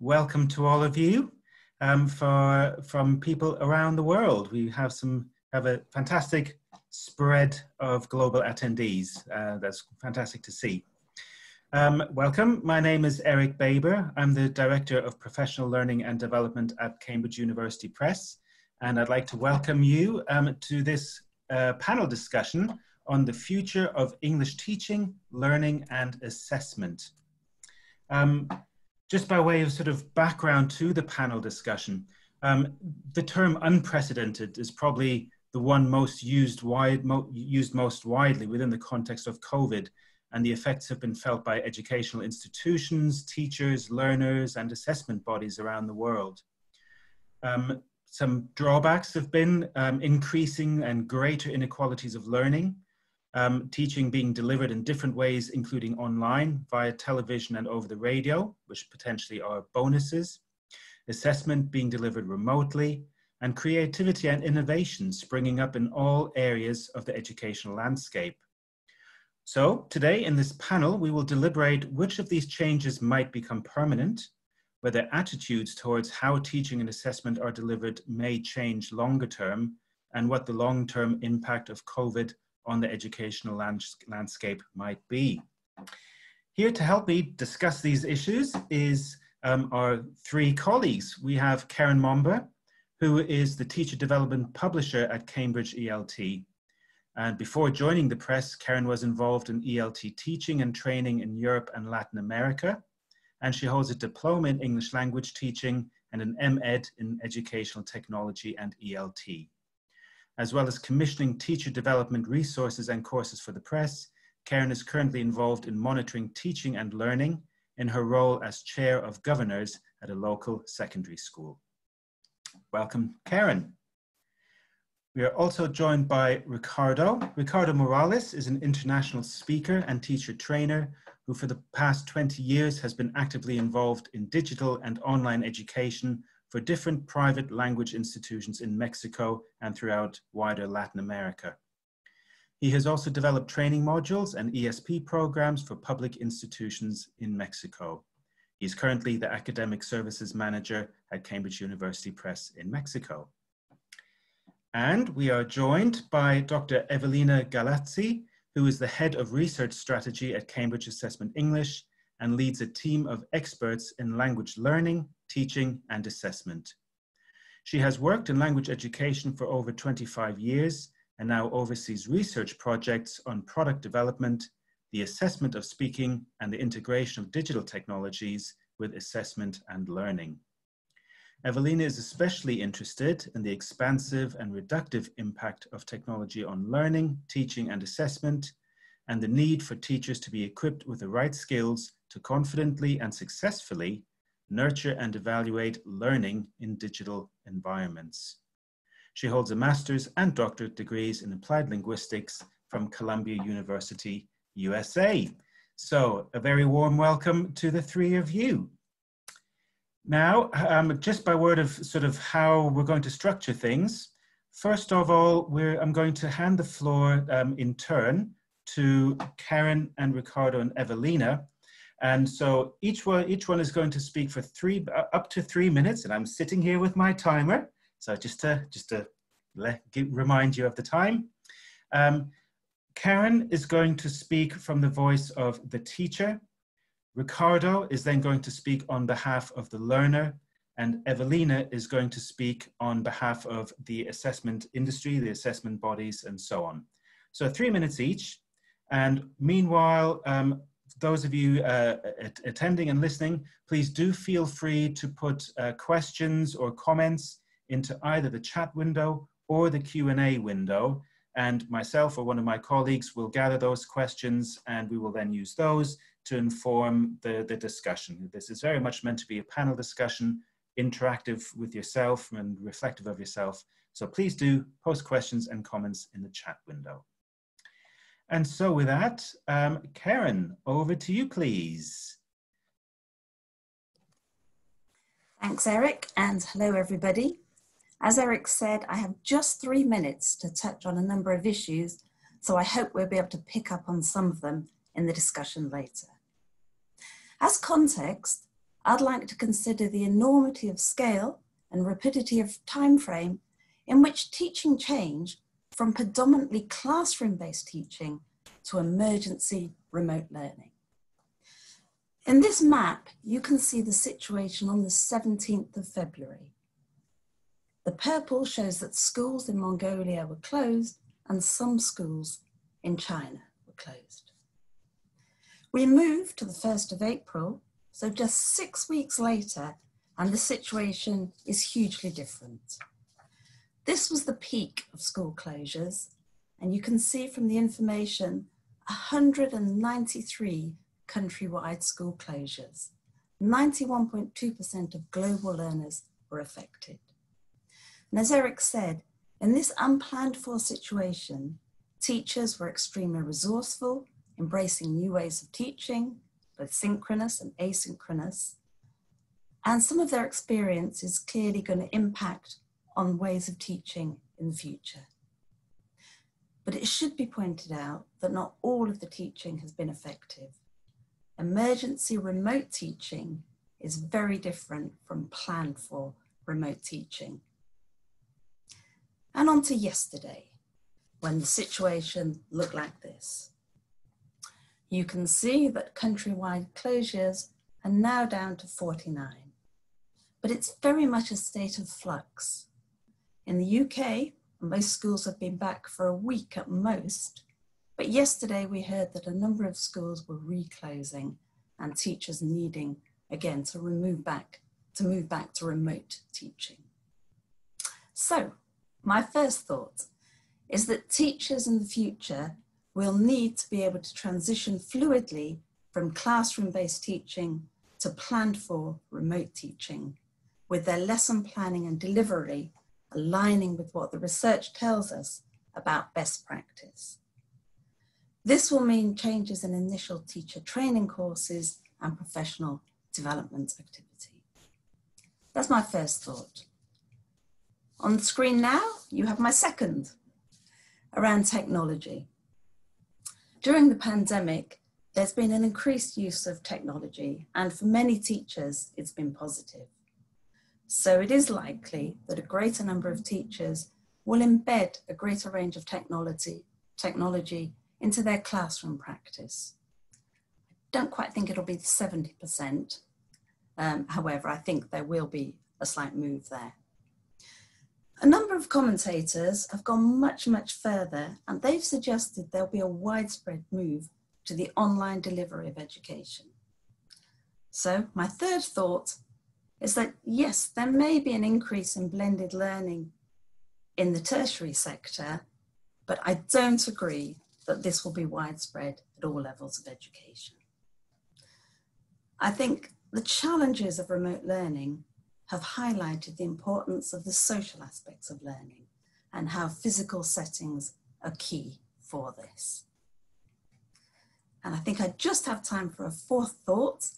welcome to all of you from people around the world. We have a fantastic spread of global attendees. That's fantastic to see. Welcome. My name is Eric Baber. I'm the Director of Professional Learning and Development at Cambridge University Press, and I'd like to welcome you to this panel discussion on the future of English teaching, learning, and assessment. Just by way of sort of background to the panel discussion, the term unprecedented is probably the one most used most widely within the context of COVID, and the effects have been felt by educational institutions, teachers, learners, and assessment bodies around the world. Some drawbacks have been increasing and greater inequalities of learning, teaching being delivered in different ways, including online, via television and over the radio, which potentially are bonuses, assessment being delivered remotely, and creativity and innovation springing up in all areas of the educational landscape. So today in this panel, we will deliberate which of these changes might become permanent, whether attitudes towards how teaching and assessment are delivered may change longer term, and what the long-term impact of COVID on the educational landscape might be. Here to help me discuss these issues is our three colleagues. We have Karen Momber, who is the teacher development publisher at Cambridge ELT. And before joining the press, Karen was involved in ELT teaching and training in Europe and Latin America, and she holds a diploma in English language teaching and an MEd in educational technology and ELT. As well as commissioning teacher development resources and courses for the press, Karen is currently involved in monitoring teaching and learning in her role as chair of governors at a local secondary school. Welcome, Karen. We are also joined by Ricardo. Ricardo Morales is an international speaker and teacher trainer who for the past 20 years has been actively involved in digital and online education for different private language institutions in Mexico and throughout wider Latin America. He has also developed training modules and ESP programs for public institutions in Mexico. He's currently the Academic Services Manager at Cambridge University Press in Mexico. And we are joined by Dr. Evelina Galazzi, who is the Head of Research Strategy at Cambridge Assessment English and leads a team of experts in language learning, teaching, and assessment. She has worked in language education for over 25 years and now oversees research projects on product development, the assessment of speaking, and the integration of digital technologies with assessment and learning. Evelina is especially interested in the expansive and reductive impact of technology on learning, teaching, and assessment, and the need for teachers to be equipped with the right skills to confidently and successfully nurture and evaluate learning in digital environments. She holds a master's and doctorate degrees in applied linguistics from Columbia University, USA. So a very warm welcome to the three of you. Now, just by word of sort of how we're going to structure things, first of all, I'm going to hand the floor in turn to Karen and Ricardo and Evelina. And so each one is going to speak for up to three minutes, and I'm sitting here with my timer. So just to remind you of the time. Karen is going to speak from the voice of the teacher. Ricardo is then going to speak on behalf of the learner, and Evelina is going to speak on behalf of the assessment industry, the assessment bodies, and so on. So 3 minutes each. And meanwhile, those of you attending and listening, please do feel free to put questions or comments into either the chat window or the Q&A window. And myself or one of my colleagues will gather those questions, and we will then use those to inform the discussion. This is very much meant to be a panel discussion, interactive with yourself and reflective of yourself. So please do post questions and comments in the chat window. And so with that, Karen, over to you, please. Thanks, Eric, and hello, everybody. As Eric said, I have just 3 minutes to touch on a number of issues, so I hope we'll be able to pick up on some of them in the discussion later. As context, I'd like to consider the enormity of scale and rapidity of time frame in which teaching change from predominantly classroom-based teaching to emergency remote learning. In this map, you can see the situation on the 17th of February. The purple shows that schools in Mongolia were closed and some schools in China were closed. We moved to the 1st of April, so just 6 weeks later, and the situation is hugely different. This was the peak of school closures, and you can see from the information 193 countrywide school closures. 91.2% of global learners were affected. And as Eric said, in this unplanned for situation, teachers were extremely resourceful, embracing new ways of teaching, both synchronous and asynchronous. And some of their experience is clearly going to impact on ways of teaching in the future. But it should be pointed out that not all of the teaching has been effective. Emergency remote teaching is very different from planned for remote teaching. And on to yesterday, when the situation looked like this. You can see that countrywide closures are now down to 49, but it's very much a state of flux. In the UK, most schools have been back for a week at most, but yesterday we heard that a number of schools were reclosing and teachers needing, again, to move back to remote teaching. So, my first thought is that teachers in the future will need to be able to transition fluidly from classroom-based teaching to planned-for remote teaching, with their lesson planning and delivery aligning with what the research tells us about best practice. This will mean changes in initial teacher training courses and professional development activity. That's my first thought. On the screen now, you have my second, around technology. During the pandemic, there's been an increased use of technology, and for many teachers, it's been positive. So it is likely that a greater number of teachers will embed a greater range of technology into their classroom practice. I don't quite think it'll be 70%. However, I think there will be a slight move there. A number of commentators have gone much, much further, and they've suggested there'll be a widespread move to the online delivery of education. So my third thought is that, yes, there may be an increase in blended learning in the tertiary sector, but I don't agree that this will be widespread at all levels of education. I think the challenges of remote learning have highlighted the importance of the social aspects of learning and how physical settings are key for this. And I think I just have time for a fourth thought,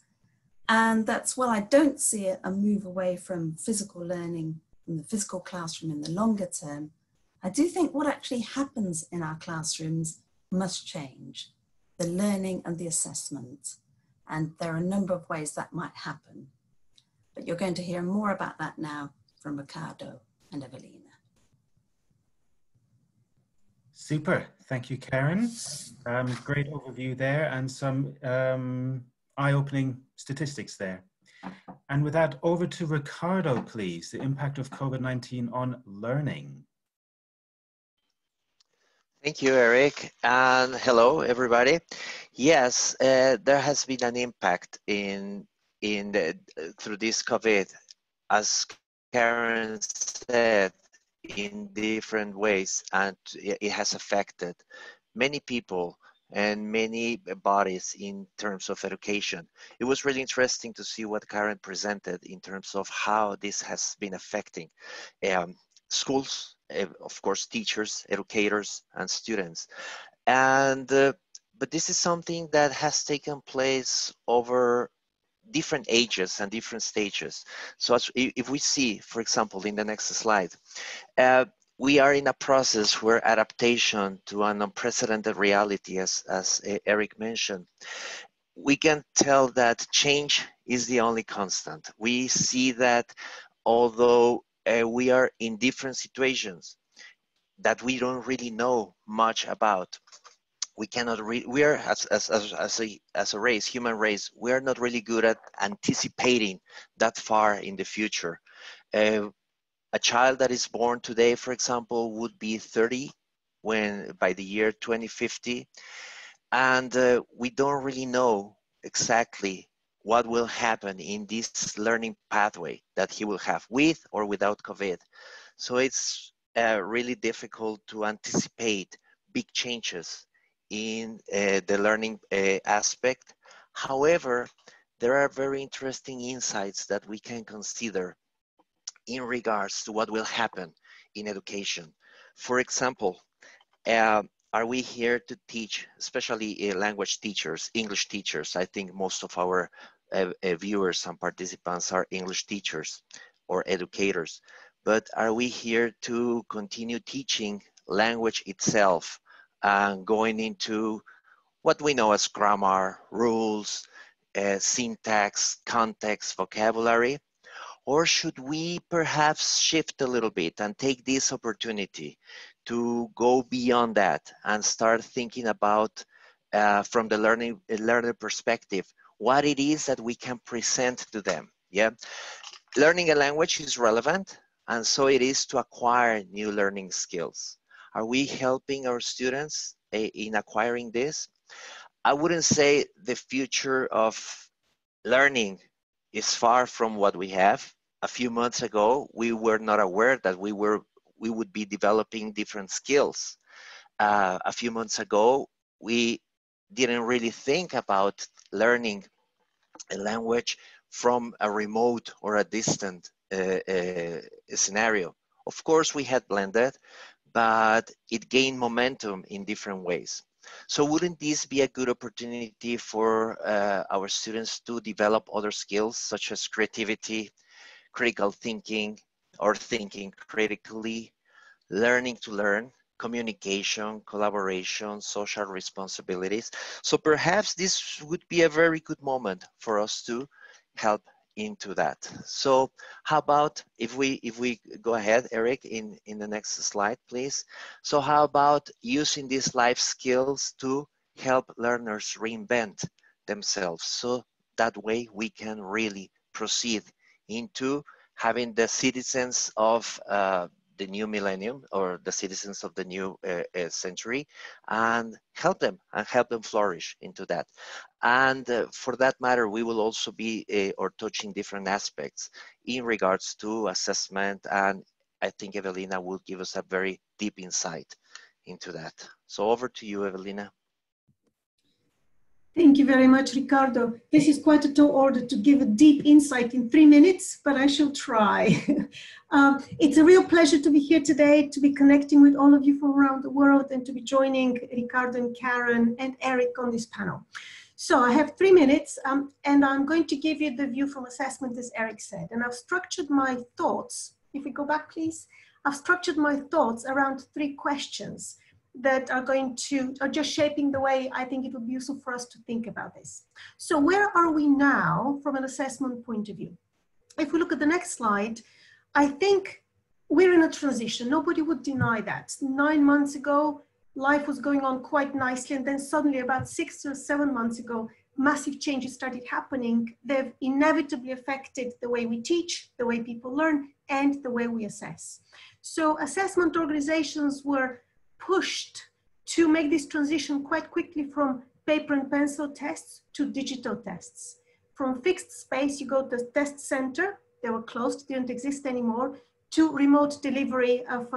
and that's, well, I don't see a move away from physical learning in the physical classroom in the longer term. I do think what actually happens in our classrooms must change, the learning and the assessment. And there are a number of ways that might happen. But you're going to hear more about that now from Ricardo and Evelina. Super, thank you, Karen. Great overview there and some eye-opening statistics there. And with that, over to Ricardo, please, the impact of COVID-19 on learning. Thank you, Eric, and hello, everybody. Yes, there has been an impact through this COVID, as Karen said, in different ways, and it has affected many people and many bodies in terms of education. It was really interesting to see what Karen presented in terms of how this has been affecting schools, of course, teachers, educators, and students. And but this is something that has taken place over different ages and different stages. So if we see, for example, in the next slide, we are in a process where adaptation to an unprecedented reality, as Eric mentioned, we can tell that change is the only constant. We see that although we are in different situations that we don't really know much about, we cannot really, we are as a race, human race, we are not really good at anticipating that far in the future. A child that is born today, for example, would be 30 when by the year 2050, and we don't really know exactly what will happen in this learning pathway that he will have with or without COVID. So it's really difficult to anticipate big changes in the learning aspect. However, there are very interesting insights that we can consider in regards to what will happen in education. For example, are we here to teach, especially language teachers, English teachers? I think most of our viewers and participants are English teachers or educators. But are we here to continue teaching language itself and going into what we know as grammar, rules, syntax, context, vocabulary? Or should we perhaps shift a little bit and take this opportunity to go beyond that and start thinking about, from the learner perspective, what it is that we can present to them? Yeah, learning a language is relevant, and so it is to acquire new learning skills. Are we helping our students in acquiring this? I wouldn't say the future of learning is far from what we have. A few months ago, we were not aware that we would be developing different skills. A few months ago, we didn't really think about learning a language from a remote or a distant scenario. Of course, we had blended, but it gained momentum in different ways. So wouldn't this be a good opportunity for our students to develop other skills such as creativity, critical thinking, or thinking critically, learning to learn, communication, collaboration, social responsibilities? So perhaps this would be a very good moment for us to help into that. So how about if we go ahead, Eric, in the next slide, please. So how about using these life skills to help learners reinvent themselves? So that way we can really proceed into having the citizens of the new millennium, or the citizens of the new century, and help them flourish into that. And for that matter, we will also be touching different aspects in regards to assessment, and I think Evelina will give us a very deep insight into that. So over to you, Evelina. Thank you very much, Ricardo. This is quite a tall order to give a deep insight in 3 minutes, but I shall try. It's a real pleasure to be here today, to be connecting with all of you from around the world, and to be joining Ricardo and Karen and Eric on this panel. So I have 3 minutes, and I'm going to give you the view from assessment, as Eric said. And I've structured my thoughts, if we go back please, I've structured my thoughts around 3 questions. That are just shaping the way I think it would be useful for us to think about this. So where are we now from an assessment point of view? If we look at the next slide, I think we're in a transition. Nobody would deny that. 9 months ago, life was going on quite nicely, and then suddenly about 6 or 7 months ago, massive changes started happening. They've inevitably affected the way we teach, the way people learn, and the way we assess. So assessment organizations were pushed to make this transition quite quickly from paper and pencil tests to digital tests. From fixed space, you go to the test center, they were closed, didn't exist anymore, to remote delivery of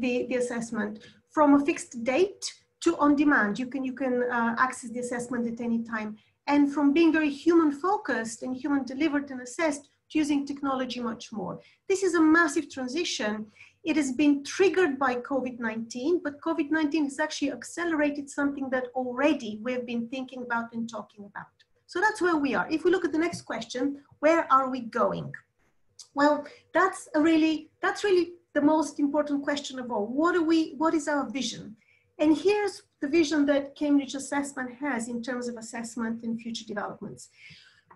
the assessment. From a fixed date to on-demand, you can access the assessment at any time. And from being very human-focused and human-delivered and assessed to using technology much more. This is a massive transition. It has been triggered by COVID-19, but COVID-19 has actually accelerated something that already we've been thinking about and talking about. So that's where we are. If we look at the next question, where are we going? Well, that's really the most important question of all. What is our vision? And here's the vision that Cambridge Assessment has in terms of assessment and future developments.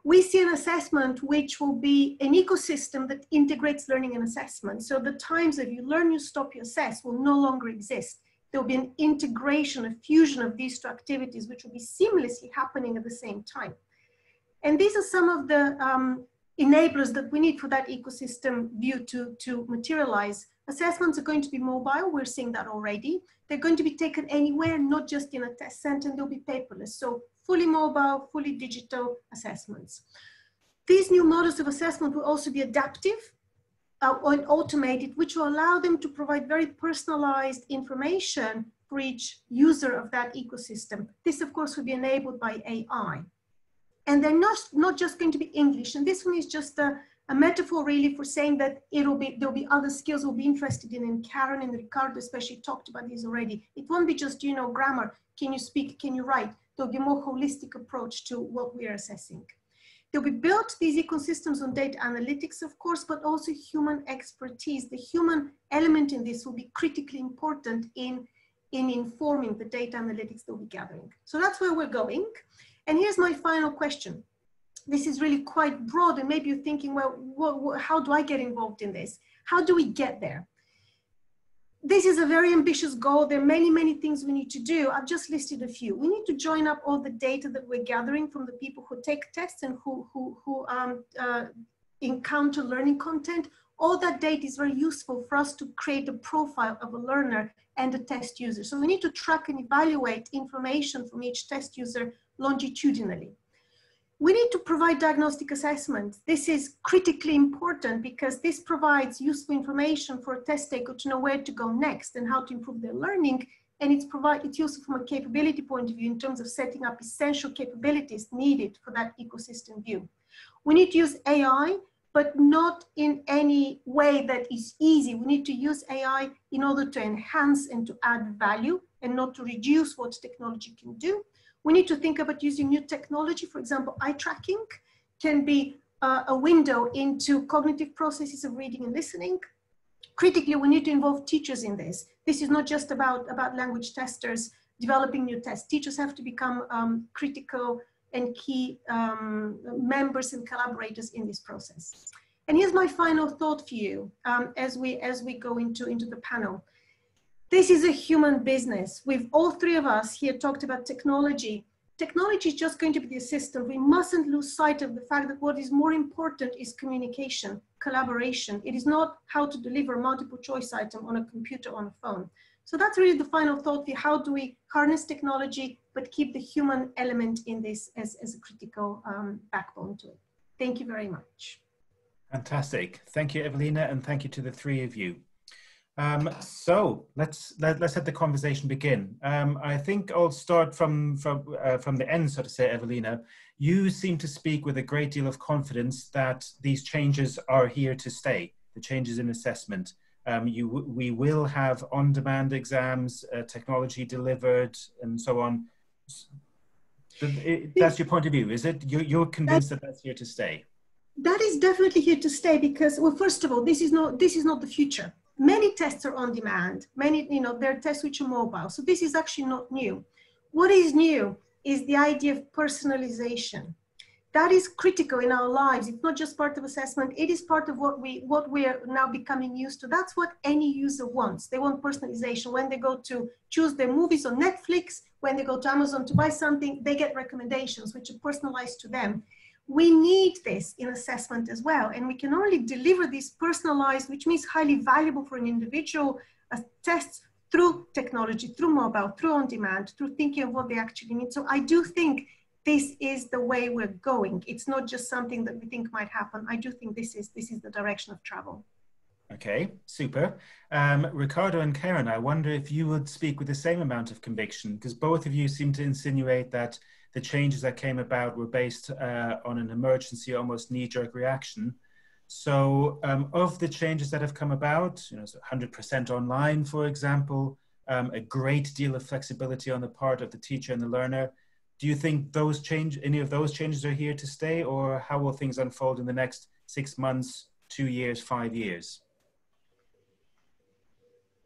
We see an assessment which will be an ecosystem that integrates learning and assessment. So the times that you learn, you stop, you assess will no longer exist. There will be an integration, a fusion of these two activities, which will be seamlessly happening at the same time. And these are some of the enablers that we need for that ecosystem view to materialize. Assessments are going to be mobile. We're seeing that already. They're going to be taken anywhere, not just in a test center, and they'll be paperless. So fully mobile, fully digital assessments. These new models of assessment will also be adaptive and automated, which will allow them to provide very personalized information for each user of that ecosystem. This, of course, will be enabled by AI. And they're not just going to be English. And this one is just a metaphor really for saying that there'll be other skills we'll be interested in. And Karen and Ricardo especially talked about these already. It won't be just, you know, grammar. Can you speak? Can you write? There'll be a more holistic approach to what we are assessing. They'll be built, these ecosystems, on data analytics, of course, but also human expertise. The human element in this will be critically important in informing the data analytics that we're gathering. So that's where we're going. And here's my final question. This is really quite broad, and maybe you're thinking, well, how do I get involved in this? How do we get there? This is a very ambitious goal. There are many, many things we need to do. I've just listed a few. We need to join up all the data that we're gathering from the people who take tests and who encounter learning content. All that data is very useful for us to create a profile of a learner and a test user. So we need to track and evaluate information from each test user longitudinally. We need to provide diagnostic assessments. This is critically important because this provides useful information for a test taker to know where to go next and how to improve their learning. And it's useful from a capability point of view in terms of setting up essential capabilities needed for that ecosystem view. We need to use AI, but not in any way that is easy. We need to use AI in order to enhance and to add value and not to reduce what technology can do. We need to think about using new technology. For example, eye tracking can be a window into cognitive processes of reading and listening. Critically, we need to involve teachers in this. This is not just about language testers developing new tests. Teachers have to become critical and key members and collaborators in this process. And here's my final thought for you as we go into the panel. This is a human business. We've all three of us here talked about technology. Technology is just going to be the assistant. We mustn't lose sight of the fact that what is more important is communication, collaboration. It is not how to deliver a multiple choice item on a computer, on a phone. So that's really the final thought for how do we harness technology, but keep the human element in this as a critical backbone to it. Thank you very much. Fantastic. Thank you, Evelina, and thank you to the three of you. So let's let the conversation begin. I think I'll start from the end, so to say. Evelina, you seem to speak with a great deal of confidence that these changes are here to stay. The changes in assessment. We will have on-demand exams, technology delivered, and so on. That's your point of view, is it? You're convinced that that's here to stay. That is definitely here to stay because, well, first of all, this is not the future. Many tests are on demand. Many, you know, there are tests which are mobile. So this is actually not new. What is new is the idea of personalization. That is critical in our lives. It's not just part of assessment. It is part of what we are now becoming used to. That's what any user wants. They want personalization. When they go to choose their movies on Netflix, when they go to Amazon to buy something, they get recommendations which are personalized to them. We need this in assessment as well, and we can only deliver these personalized, which means highly valuable for an individual, tests through technology, through mobile, through on-demand, through thinking of what they actually need. So I do think this is the way we're going. It's not just something that we think might happen. I do think this is the direction of travel. Okay, super. Ricardo and Karen, I wonder if you would speak with the same amount of conviction, because both of you seem to insinuate that the changes that came about were based on an emergency, almost knee-jerk reaction. So of the changes that have come about, you know, so 100% online, for example, a great deal of flexibility on the part of the teacher and the learner. Do you think any of those changes are here to stay, or how will things unfold in the next 6 months, 2 years, 5 years?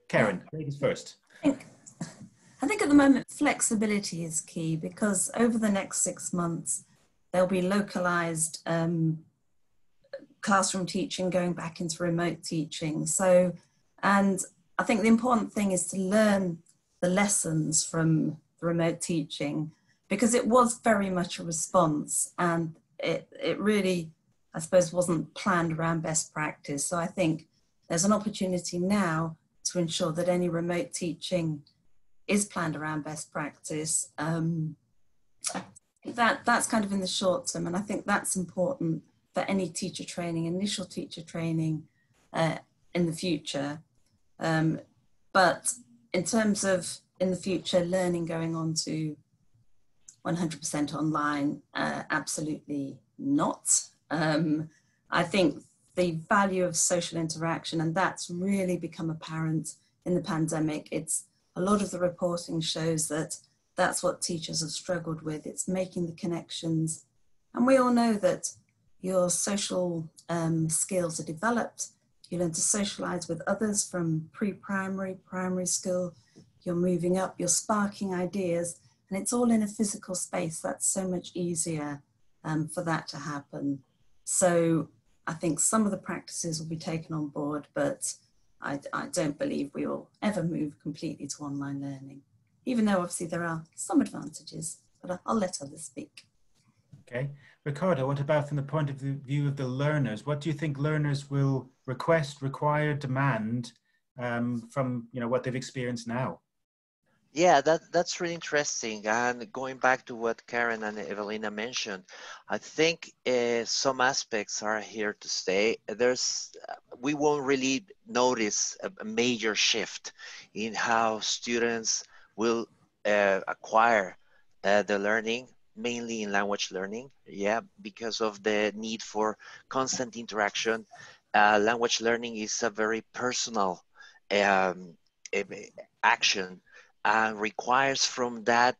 Karen, ladies first. I think at the moment, flexibility is key, because over the next 6 months, there'll be localized classroom teaching going back into remote teaching. So, and I think the important thing is to learn the lessons from the remote teaching, because it was very much a response, and it really, I suppose, wasn't planned around best practice. So I think there's an opportunity now to ensure that any remote teaching is planned around best practice. That's kind of in the short term, and I think that's important for any teacher training, initial teacher training in the future. But in terms of in the future, learning going on to 100% online, absolutely not. I think the value of social interaction, and that's really become apparent in the pandemic. It's a lot of the reporting shows that that's what teachers have struggled with. It's making the connections. And we all know that your social skills are developed. You learn to socialize with others from pre-primary, primary school. You're moving up, you're sparking ideas, and it's all in a physical space. That's so much easier for that to happen. So I think some of the practices will be taken on board, but I don't believe we will ever move completely to online learning, even though obviously there are some advantages, but I'll let others speak. Okay. Ricardo, what about from the point of view of the learners? What do you think learners will request, require, demand from, you know, what they've experienced now? Yeah, that's really interesting. And going back to what Karen and Evelina mentioned, I think some aspects are here to stay. We won't really notice a major shift in how students will acquire the learning, mainly in language learning, yeah, because of the need for constant interaction. Language learning is a very personal action and requires from that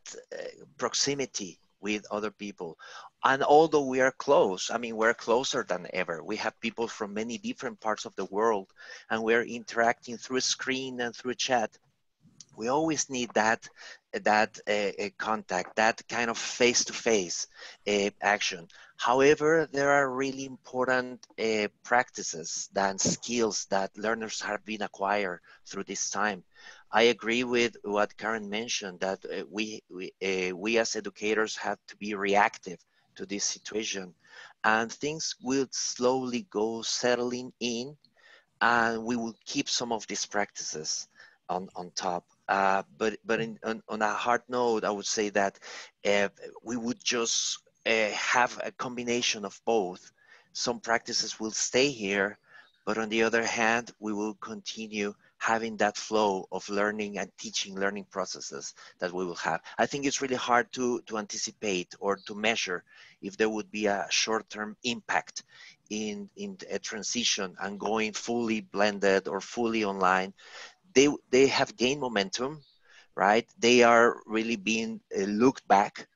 proximity with other people. And although we are close, I mean, we're closer than ever. We have people from many different parts of the world, and we're interacting through a screen and through chat. We always need that contact, that kind of face-to-face action. However, there are really important practices and skills that learners have been acquired through this time. I agree with what Karen mentioned, that we as educators have to be reactive to this situation, and things will slowly go settling in, and we will keep some of these practices on top. But on a hard note, I would say that we would just have a combination of both. Some practices will stay here, but on the other hand, we will continue having that flow of learning and teaching learning processes that we will have. I think it's really hard to anticipate or to measure if there would be a short-term impact in a transition and going fully blended or fully online. They have gained momentum, right? They are really being looked back.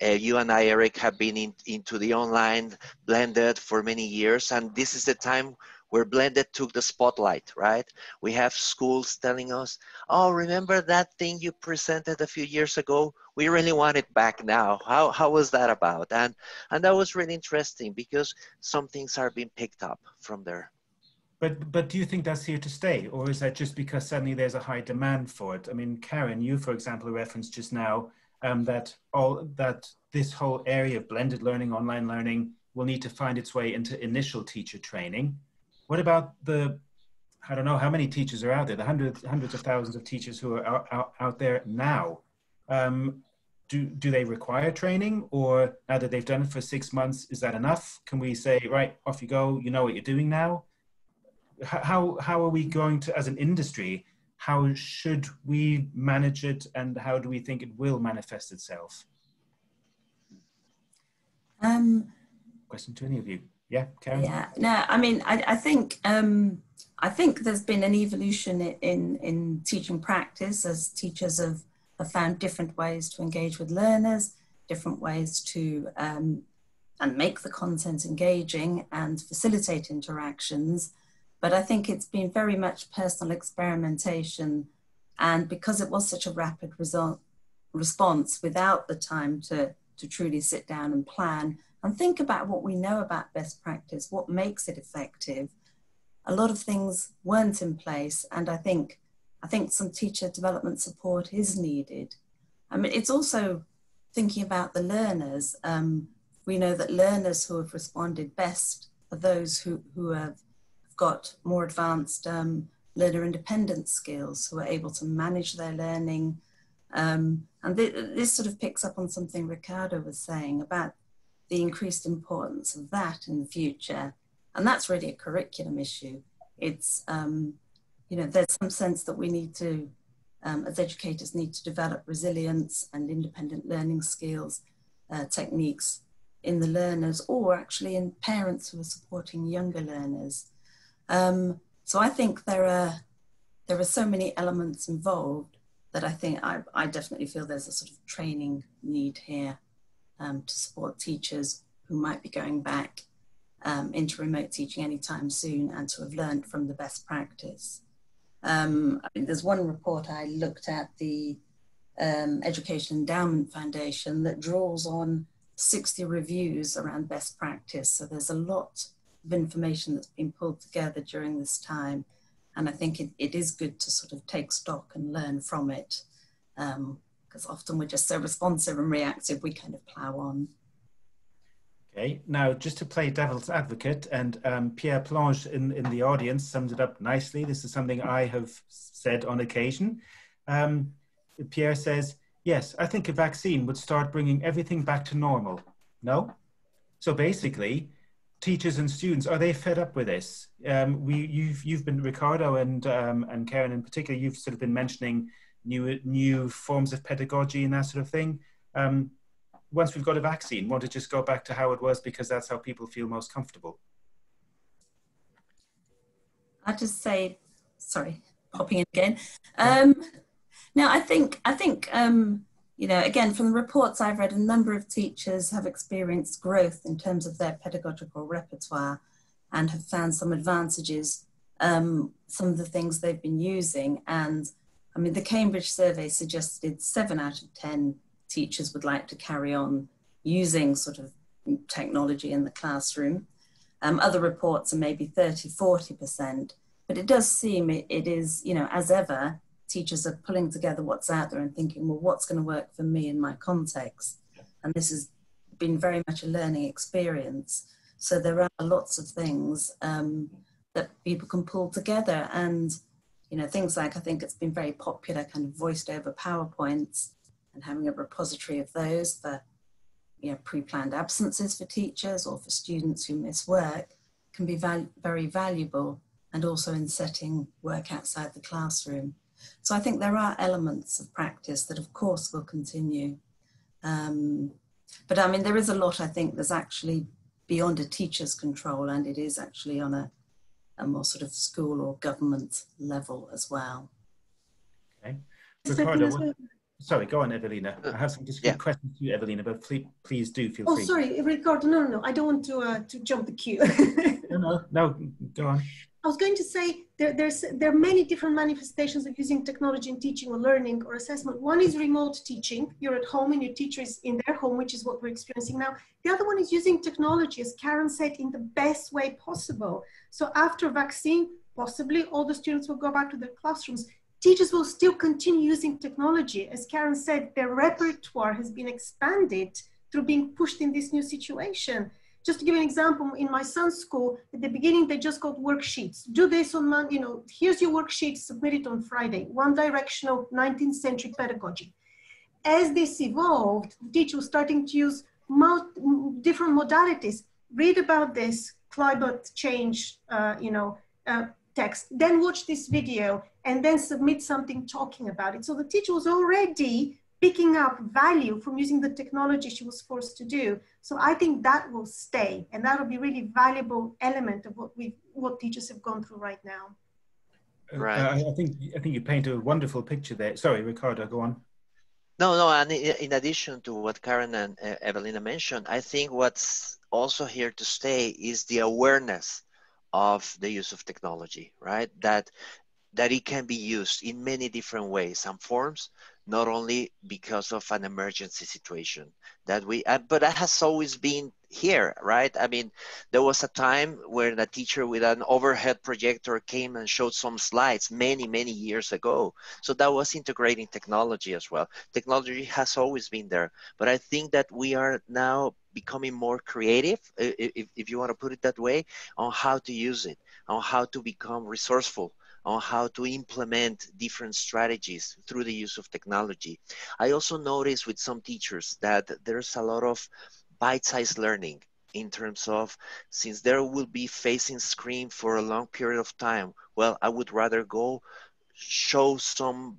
You and I, Eric, have been into the online blended for many years, and this is the time where blended took the spotlight, right? We have schools telling us, oh, remember that thing you presented a few years ago? We really want it back now. How was that about? And that was really interesting, because some things are being picked up from there. But do you think that's here to stay, or is that just because suddenly there's a high demand for it? I mean, Karen, you, for example, referenced just now that this whole area of blended learning, online learning, will need to find its way into initial teacher training. What about the, I don't know how many teachers are out there, the hundreds of thousands of teachers who are out there now? Do they require training, or now that they've done it for 6 months, is that enough? Can we say, right, off you go, you know what you're doing now? How are we going to, as an industry, how should we manage it, and how do we think it will manifest itself? Question to any of you? Yeah, Karen? Yeah, no, I mean, I think there's been an evolution in teaching practice, as teachers have found different ways to engage with learners, different ways to and make the content engaging and facilitate interactions. But I think it's been very much personal experimentation, and because it was such a rapid response without the time to truly sit down and plan and think about what we know about best practice, what makes it effective. A lot of things weren't in place, and I think some teacher development support is needed. I mean, it's also thinking about the learners. We know that learners who have responded best are those who have got more advanced learner independent skills, who are able to manage their learning. And this sort of picks up on something Ricardo was saying about the increased importance of that in the future. And that's really a curriculum issue. It's, you know, there's some sense that we need to, as educators, need to develop resilience and independent learning skills, techniques in the learners, or actually in parents who are supporting younger learners. So I think there are so many elements involved that I think I definitely feel there's a sort of training need here to support teachers who might be going back into remote teaching anytime soon and to have learned from the best practice. I mean, there's one report I looked at, the Education Endowment Foundation, that draws on 60 reviews around best practice. So there's a lot of information that's been pulled together during this time. And I think it is good to sort of take stock and learn from it, because often we're just so responsive and reactive, we kind of plow on. Okay, now just to play devil's advocate, and Pierre Plange in the audience summed it up nicely. This is something I have said on occasion. Pierre says, yes, I think a vaccine would start bringing everything back to normal. No? So basically, teachers and students, are they fed up with this? You've been, Ricardo and Karen in particular, you've sort of been mentioning new forms of pedagogy and that sort of thing. Once we've got a vaccine, won't it just go back to how it was, because that's how people feel most comfortable? I just say, sorry, popping in again. No, I think you know, again, from the reports I've read, a number of teachers have experienced growth in terms of their pedagogical repertoire and have found some advantages, some of the things they've been using. And I mean, the Cambridge survey suggested 7 out of 10 teachers would like to carry on using sort of technology in the classroom. Other reports are maybe 30, 40%, but it does seem it is, you know, as ever, teachers are pulling together what's out there and thinking, well, what's going to work for me in my context? And this has been very much a learning experience. So there are lots of things that people can pull together. And, you know, things like, I think it's been very popular, kind of voiced over PowerPoints, and having a repository of those for, you know, pre-planned absences for teachers or for students who miss work can be very valuable, and also in setting work outside the classroom. So I think there are elements of practice that, of course, will continue. But I mean, there is a lot, I think, that's actually beyond a teacher's control, and it is actually on a more sort of school or government level as well. Okay. Ricardo, sorry, go on, Evelina. I have some discrete questions to you, Evelina, but please do feel free. Oh, sorry, Ricardo. No, I don't want to jump the queue. No, go on. I was going to say there are many different manifestations of using technology in teaching or learning or assessment. One is remote teaching. You're at home and your teacher is in their home, which is what we're experiencing now. The other one is using technology, as Karen said, in the best way possible. So after vaccine, possibly all the students will go back to their classrooms. Teachers will still continue using technology. As Karen said, their repertoire has been expanded through being pushed in this new situation. Just to give an example, in my son's school, at the beginning, they just got worksheets. Do this on Monday, you know, here's your worksheet, submit it on Friday. One directional 19th century pedagogy. As this evolved, the teacher was starting to use different modalities. Read about this climate change, text, then watch this video, and then submit something talking about it. So the teacher was already picking up value from using the technology she was forced to do. So I think that will stay, and that'll be a really valuable element of what teachers have gone through right now. Right. I think you paint a wonderful picture there. Sorry, Ricardo, go on. No, and in addition to what Karen and Evelina mentioned, I think what's also here to stay is the awareness of the use of technology, right? That it can be used in many different ways and forms, not only because of an emergency situation that we, but that has always been here, right? I mean, there was a time when a teacher with an overhead projector came and showed some slides many, many years ago. So that was integrating technology as well. Technology has always been there, but I think that we are now becoming more creative, if you want to put it that way, on how to use it, on how to become resourceful, on how to implement different strategies through the use of technology. I also noticed with some teachers that there's a lot of bite-sized learning in terms of, since they will be facing screen for a long period of time, well, I would rather go show some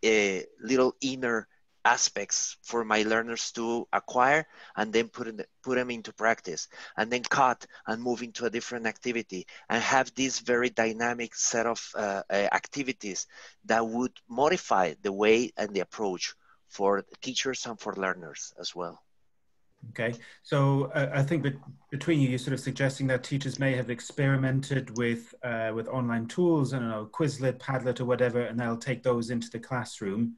little inner aspects for my learners to acquire and then put them into practice and then cut and move into a different activity and have this very dynamic set of activities that would modify the way and the approach for teachers and for learners as well. Okay, so I think that between you, you're sort of suggesting that teachers may have experimented with online tools, I don't know, Quizlet, Padlet or whatever, and they'll take those into the classroom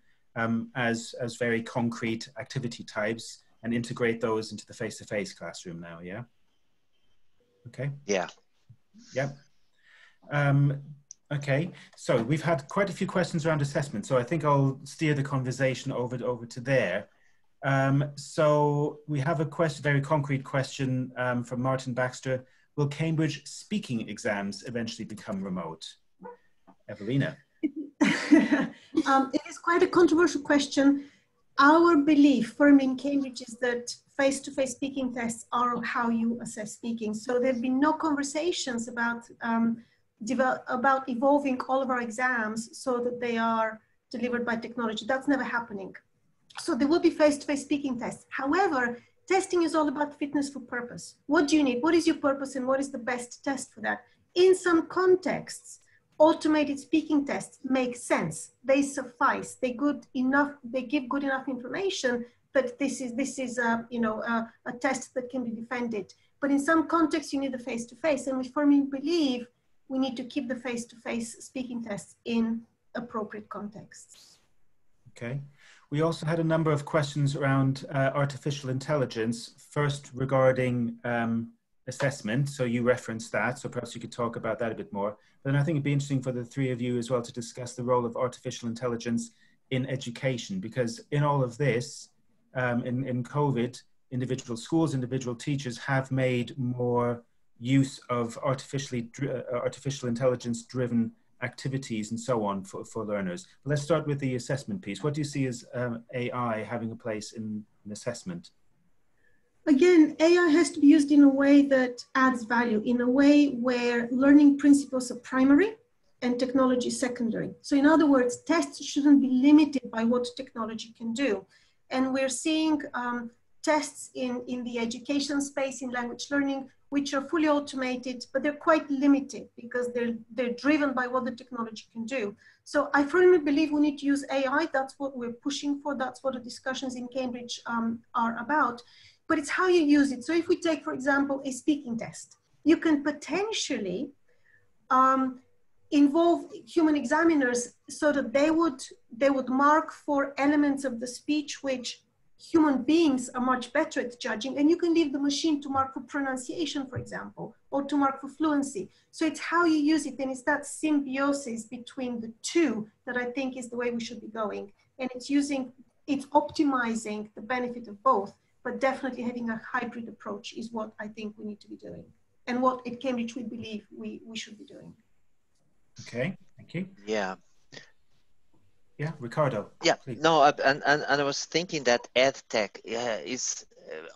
as very concrete activity types and integrate those into the face-to-face classroom now, yeah? Okay. Yeah. Yeah. Okay, so we've had quite a few questions around assessment, so I think I'll steer the conversation over to there. So we have a question, very concrete question from Martin Baxter. Will Cambridge speaking exams eventually become remote? Evelina. It is quite a controversial question. Our belief firmly in Cambridge is that face-to-face speaking tests are how you assess speaking. So there have been no conversations about evolving all of our exams so that they are delivered by technology. That's never happening. So there will be face-to-face speaking tests. However, testing is all about fitness for purpose. What do you need? What is your purpose and what is the best test for that? In some contexts, automated speaking tests make sense. They suffice. They good enough. They give good enough information that this is a test that can be defended. But in some contexts, you need the face-to-face, and we firmly believe we need to keep the face-to-face speaking tests in appropriate contexts. Okay. We also had a number of questions around artificial intelligence. First, regarding assessment, so you referenced that, so perhaps you could talk about that a bit more. Then I think it'd be interesting for the three of you as well to discuss the role of artificial intelligence in education, because in all of this, in COVID, individual schools, individual teachers have made more use of artificial intelligence driven activities and so on for learners. But let's start with the assessment piece. What do you see as AI having a place in assessment? Again, AI has to be used in a way that adds value, in a way where learning principles are primary and technology secondary. So in other words, tests shouldn't be limited by what technology can do. And we're seeing tests in the education space, in language learning, which are fully automated, but they're quite limited because they're driven by what the technology can do. So I firmly believe we need to use AI. That's what we're pushing for. That's what the discussions in Cambridge are about. But it's how you use it. So if we take, for example, a speaking test, you can potentially involve human examiners so that they would mark for elements of the speech which human beings are much better at judging, and you can leave the machine to mark for pronunciation, for example, or to mark for fluency. So it's how you use it, and it's that symbiosis between the two that I think is the way we should be going. And it's optimizing the benefit of both. But definitely having a hybrid approach is what I think we need to be doing, and what at Cambridge we believe we should be doing. Okay, thank you. Yeah. Yeah, Ricardo. Yeah, please. No, and I was thinking that EdTech is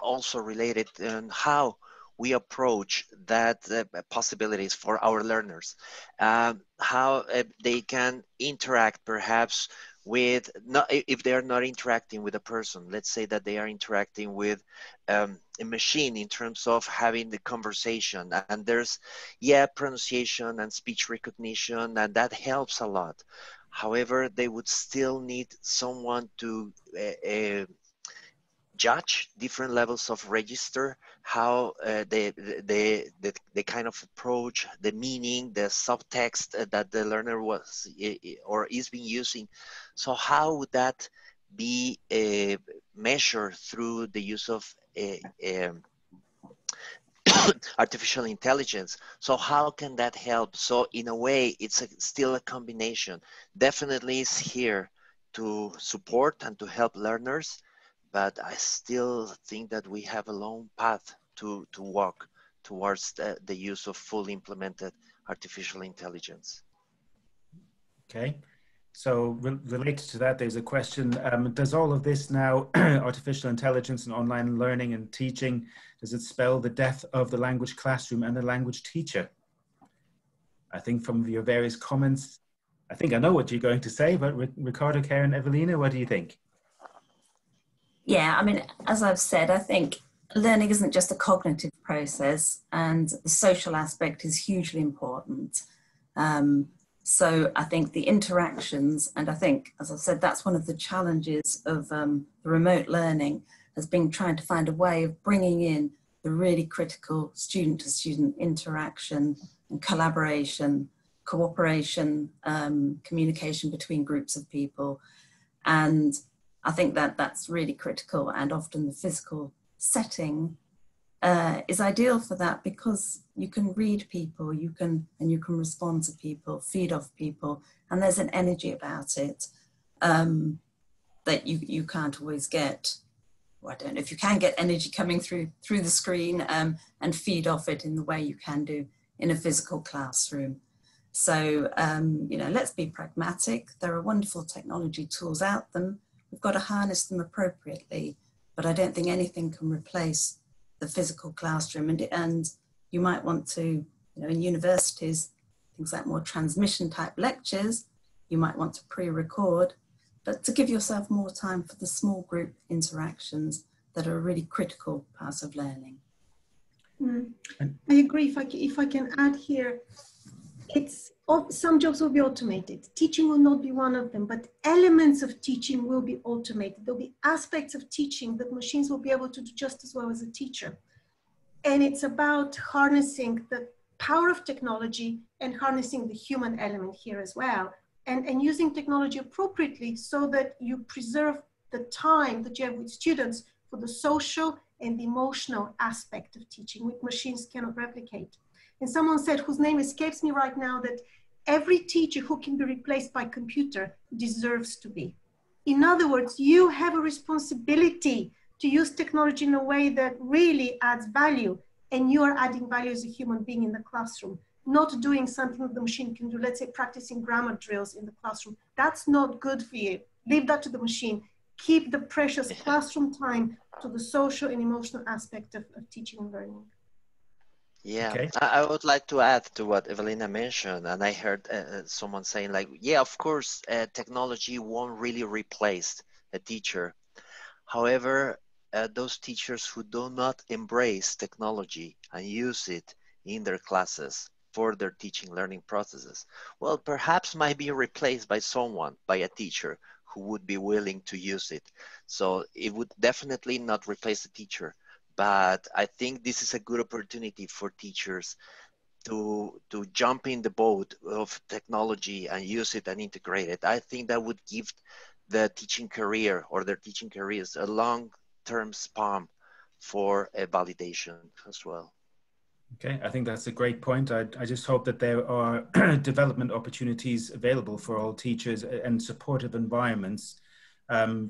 also related on how we approach that possibilities for our learners, how they can interact perhaps with, if they are not interacting with a person, let's say that they are interacting with a machine in terms of having the conversation, and there's, yeah, pronunciation and speech recognition, and that helps a lot. However, they would still need someone to judge different levels of register, how the kind of approach, the meaning, the subtext that the learner was or is being using. So how would that be measured through the use of artificial intelligence? So how can that help? So in a way, it's still a combination. Definitely it's here to support and to help learners, but I still think that we have a long path to walk towards the use of fully implemented artificial intelligence. Okay, so related to that, there's a question, does all of this now, artificial intelligence and online learning and teaching, does it spell the death of the language classroom and the language teacher? I think from your various comments, I think I know what you're going to say, but Ricardo, Karen, Evelina, what do you think? Yeah, I mean, as I've said, I think learning isn't just a cognitive process, and the social aspect is hugely important. So I think the interactions, and I think, as I've said, that's one of the challenges of remote learning, has been trying to find a way of bringing in the really critical student-to-student interaction and collaboration, cooperation, communication between groups of people. And I think that that's really critical, and often the physical setting is ideal for that, because you can read people, you can respond to people, feed off people, and there's an energy about it that you can't always get. Well, I don't know if you can get energy coming through the screen and feed off it in the way you can do in a physical classroom. So you know, let's be pragmatic. There are wonderful technology tools out there. We've got to harness them appropriately, but I don't think anything can replace the physical classroom. And you might want to, you know, in universities, things like more transmission type lectures, you might want to pre-record, but to give yourself more time for the small group interactions that are a really critical part of learning. Mm. I agree. If I can add here, some jobs will be automated. Teaching will not be one of them, but elements of teaching will be automated. There'll be aspects of teaching that machines will be able to do just as well as a teacher. And it's about harnessing the power of technology and harnessing the human element here as well. And using technology appropriately so that you preserve the time that you have with students for the social and the emotional aspect of teaching, which machines cannot replicate. And someone said, whose name escapes me right now, that every teacher who can be replaced by computer deserves to be. In other words, you have a responsibility to use technology in a way that really adds value, and you are adding value as a human being in the classroom, not doing something that the machine can do, let's say practicing grammar drills in the classroom. That's not good for you. Leave that to the machine. Keep the precious classroom time to the social and emotional aspect of teaching and learning. Yeah, okay. I would like to add to what Evelina mentioned, and I heard someone saying like, yeah, of course, technology won't really replace a teacher. However, those teachers who do not embrace technology and use it in their classes for their teaching learning processes, well, perhaps might be replaced by someone, by a teacher who would be willing to use it. So it would definitely not replace a teacher. But I think this is a good opportunity for teachers to jump in the boat of technology and use it and integrate it. I think that would give the teaching career or their teaching careers a long-term span for a validation as well. Okay, I think that's a great point. I just hope that there are development opportunities available for all teachers and supportive environments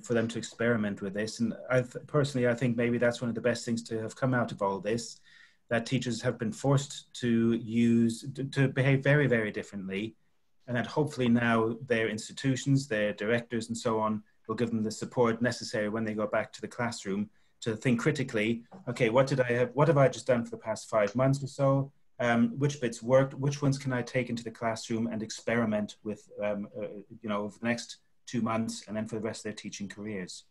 for them to experiment with this. And personally, I think maybe that's one of the best things to have come out of all this, that teachers have been forced to to behave very, very differently. And that hopefully now their institutions, their directors and so on, will give them the support necessary when they go back to the classroom to think critically, okay, what have I just done for the past 5 months or so? Which bits worked? Which ones can I take into the classroom and experiment with, you know, over the next 2 months, and then for the rest of their teaching careers.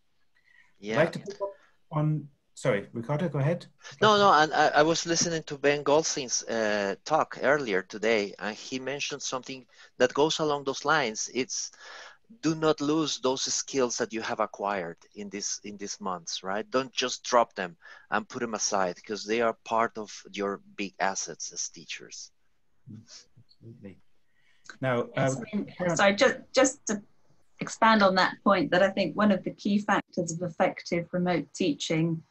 Yeah. I'd like to pick up on, sorry, Ricardo, go ahead. No, and I was listening to Ben Goldstein's talk earlier today, and he mentioned something that goes along those lines. It's do not lose those skills that you have acquired in these months, right? Don't just drop them and put them aside, because they are part of your big assets as teachers. Absolutely. Now, sorry, just to expand on that point, that I think one of the key factors of effective remote teaching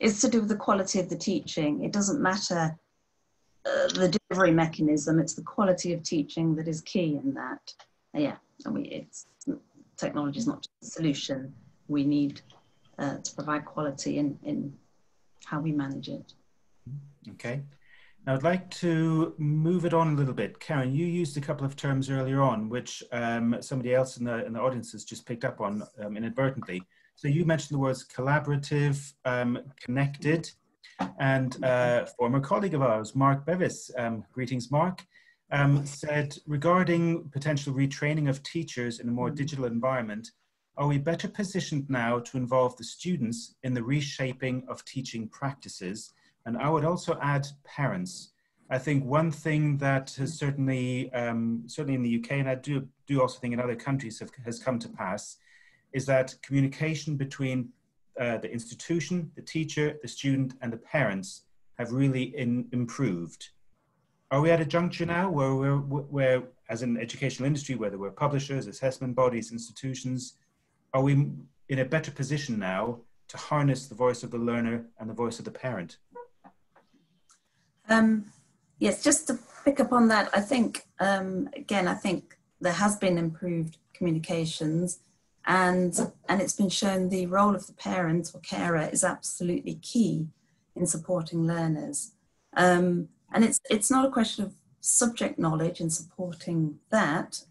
is to do with the quality of the teaching. It doesn't matter the delivery mechanism, it's the quality of teaching that is key in that. Yeah, technology is not just a solution. We need to provide quality in how we manage it. Okay. Now I'd like to move it on a little bit. Karen, you used a couple of terms earlier on, which somebody else in the audience has just picked up on inadvertently. So you mentioned the words collaborative, connected, and a former colleague of ours, Mark Bevis, greetings Mark, said, regarding potential retraining of teachers in a more digital environment, are we better positioned now to involve the students in the reshaping of teaching practices? And I would also add parents. I think one thing that has certainly, certainly in the UK, and I do also think in other countries has come to pass, is that communication between the institution, the teacher, the student, and the parents have really improved. Are we at a juncture now where, as an educational industry, whether we're publishers, assessment bodies, institutions, are we in a better position now to harness the voice of the learner and the voice of the parent? Yes, just to pick up on that, I think, again, I think there has been improved communications, and it's been shown the role of the parent or carer is absolutely key in supporting learners. And it's not a question of subject knowledge in supporting that.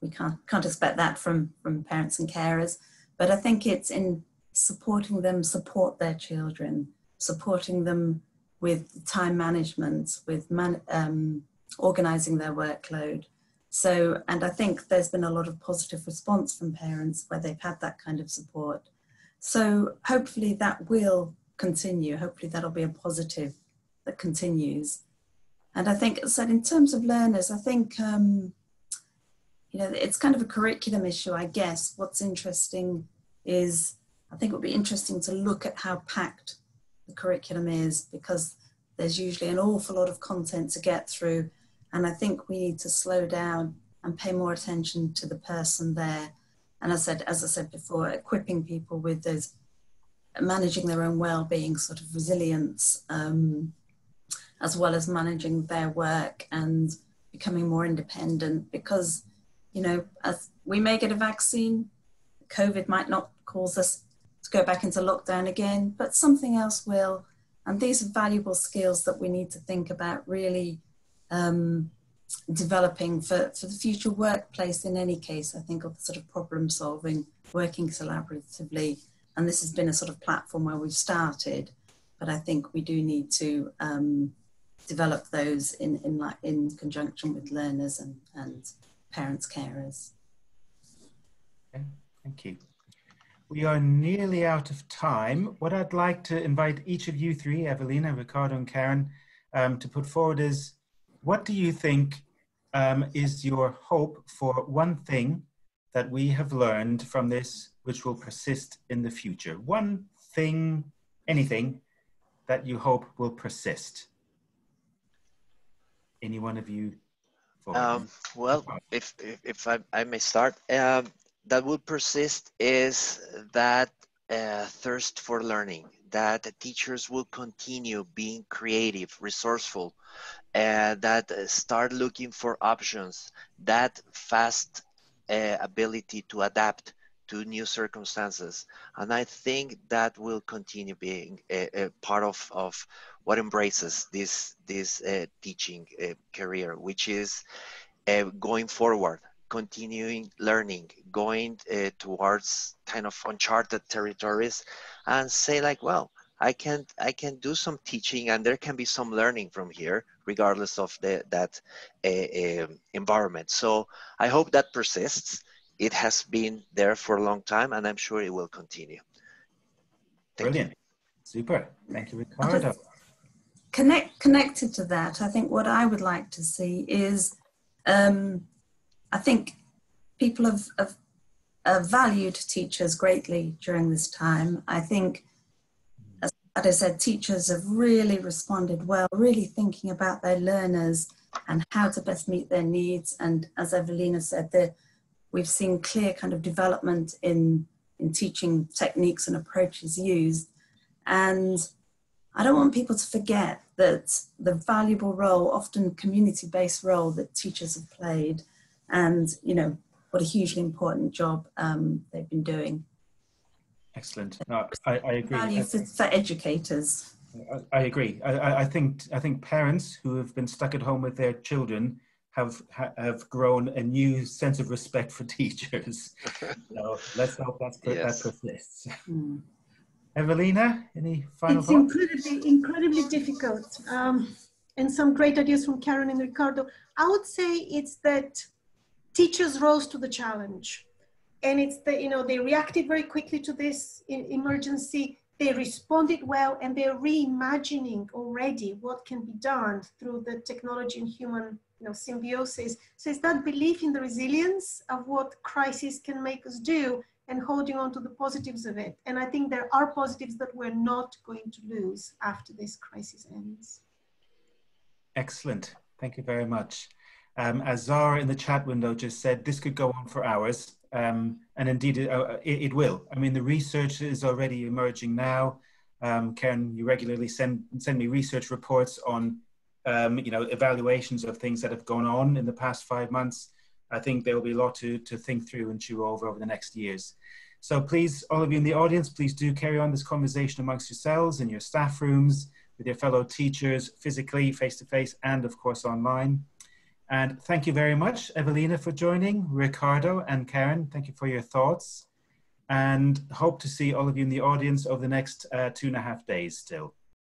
We can't expect that from parents and carers, but I think it's in supporting them support their children, supporting them with time management, with organising their workload. So, and I think there's been a lot of positive response from parents where they've had that kind of support. So hopefully that will continue. Hopefully that'll be a positive that continues. And I think, so in terms of learners, I think, you know, it's kind of a curriculum issue, I guess. What's interesting is, I think it would be interesting to look at how packed the curriculum is, because there's usually an awful lot of content to get through, and I think we need to slow down and pay more attention to the person there. And as I said before, equipping people with those, managing their own well-being, sort of resilience, as well as managing their work and becoming more independent. Because, you know, as we may get a vaccine, COVID might not cause us to go back into lockdown again, but something else will. And these are valuable skills that we need to think about really developing for the future workplace in any case. I think of the sort of problem solving, working collaboratively, and this has been a sort of platform where we've started, but I think we do need to develop those in conjunction with learners and parents, carers. Okay, thank you. We are nearly out of time. What I'd like to invite each of you three, Evelina, Ricardo, and Karen, to put forward is, what do you think is your hope for one thing that we have learned from this which will persist in the future? One thing, anything, that you hope will persist. Any one of you? Well, if I may start. That will persist is that thirst for learning, that the teachers will continue being creative, resourceful, that start looking for options, that fast ability to adapt to new circumstances. And I think that will continue being a part of what embraces this teaching career, which is going forward, continuing learning, going towards kind of uncharted territories, and say like, well, I can do some teaching and there can be some learning from here, regardless of that environment. So I hope that persists. It has been there for a long time, and I'm sure it will continue. Brilliant. Super. Thank you, Ricardo. Connected to that, I think what I would like to see is, I think people have valued teachers greatly during this time. I think, as I said, teachers have really responded well, really thinking about their learners and how to best meet their needs. And as Evelina said, we've seen clear kind of development in teaching techniques and approaches used. And I don't want people to forget that the valuable role, often community-based role, that teachers have played, and, you know, what a hugely important job they've been doing. Excellent. No, I agree. Value for educators. I agree. I think parents who have been stuck at home with their children have grown a new sense of respect for teachers. So let's hope that persists. Mm. Evelina, any final thoughts? It's incredibly difficult. And some great ideas from Karen and Ricardo. I would say it's that teachers rose to the challenge. And it's that, you know, they reacted very quickly to this emergency. They responded well, and they're reimagining already what can be done through the technology and human, you know, symbiosis. So it's that belief in the resilience of what crisis can make us do, and holding on to the positives of it. And I think there are positives that we're not going to lose after this crisis ends. Excellent, thank you very much. As Zara in the chat window just said, this could go on for hours, and indeed it will. I mean, the research is already emerging now. Karen, you regularly send me research reports on you know, evaluations of things that have gone on in the past 5 months. I think there will be a lot to think through and chew over the next years. So please, all of you in the audience, please do carry on this conversation amongst yourselves in your staff rooms, with your fellow teachers, physically, face-to-face, and of course online. And thank you very much, Evelina, for joining, Ricardo and Karen, thank you for your thoughts, and hope to see all of you in the audience over the next 2.5 days still.